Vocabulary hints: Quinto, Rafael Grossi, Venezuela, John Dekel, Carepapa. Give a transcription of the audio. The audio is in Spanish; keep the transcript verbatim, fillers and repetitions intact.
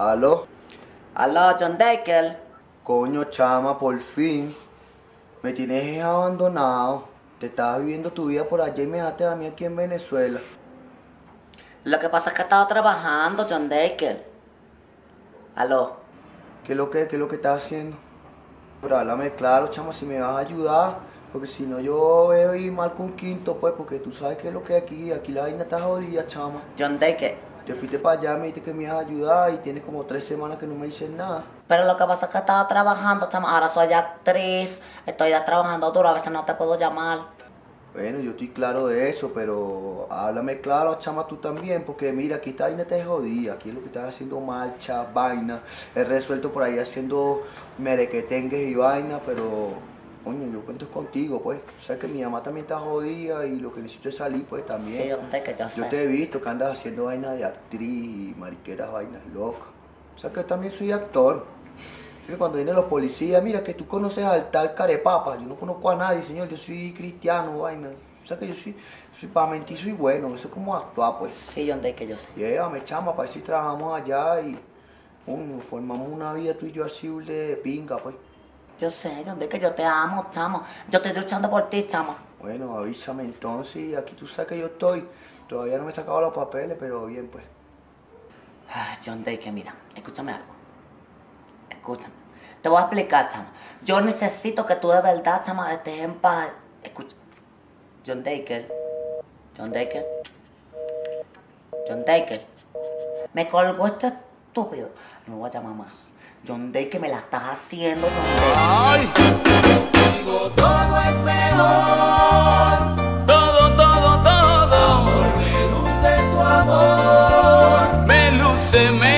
¿Aló? ¿Aló, John Dekel? Coño, chama, por fin. Me tienes abandonado. Te estabas viviendo tu vida por allá y me dejaste a mí aquí en Venezuela. Lo que pasa es que estaba trabajando, John Dekel. ¿Aló? ¿Qué es lo que, qué es lo que estás haciendo? Pero háblame claro, chama, si me vas a ayudar. Porque si no, yo veo ir mal con Quinto, pues, porque tú sabes qué es lo que es aquí. Aquí la vaina está jodida, chama. John Dekel, te fuiste para allá, me dijiste que me ibas a ayudar y tienes como tres semanas que no me dices nada. Pero lo que pasa es que estaba trabajando, chama. Ahora soy actriz, estoy ya trabajando duro, a veces no te puedo llamar. Bueno, yo estoy claro de eso, pero háblame claro, chama, tú también, porque mira, aquí esta vaina te jodida, aquí es lo que estás haciendo marcha, vaina. He resuelto por ahí haciendo merequetengues y vaina, pero... Coño, yo cuento contigo, pues. O sea que mi mamá también está jodida y lo que necesito es salir, pues, también. Sí, donde que yo sé. Yo te he visto que andas haciendo vainas de actriz y mariqueras, vainas locas. O sea que yo también soy actor. Así que cuando vienen los policías, mira, que tú conoces al tal Carepapa. Yo no conozco a nadie, señor. Yo soy cristiano, vaina. O sea que yo soy, soy para mentir soy bueno. Eso es como actuar, pues. Sí, donde que yo sé. Llévame, chama, para ver si trabajamos allá y... Coño, formamos una vida tú y yo así de pinga, pues. Yo sé, John Dekel, yo te amo, chamo. Yo estoy luchando por ti, chamo. Bueno, avísame entonces. Aquí tú sabes que yo estoy. Todavía no me he sacado los papeles, pero bien, pues. Ay, John Dekel, mira, escúchame algo. Escúchame. Te voy a explicar, chamo. Yo necesito que tú de verdad, chamo, estés en paz. Escucha. John Dekel. John Dekel. John Dekel. Me colgó este estúpido. No voy a llamar más. John Dekel, que me la estás haciendo, John Dekel. ¡Ay! Contigo todo es mejor. Todo, todo, todo. Amor, me luce tu amor. Me luce, me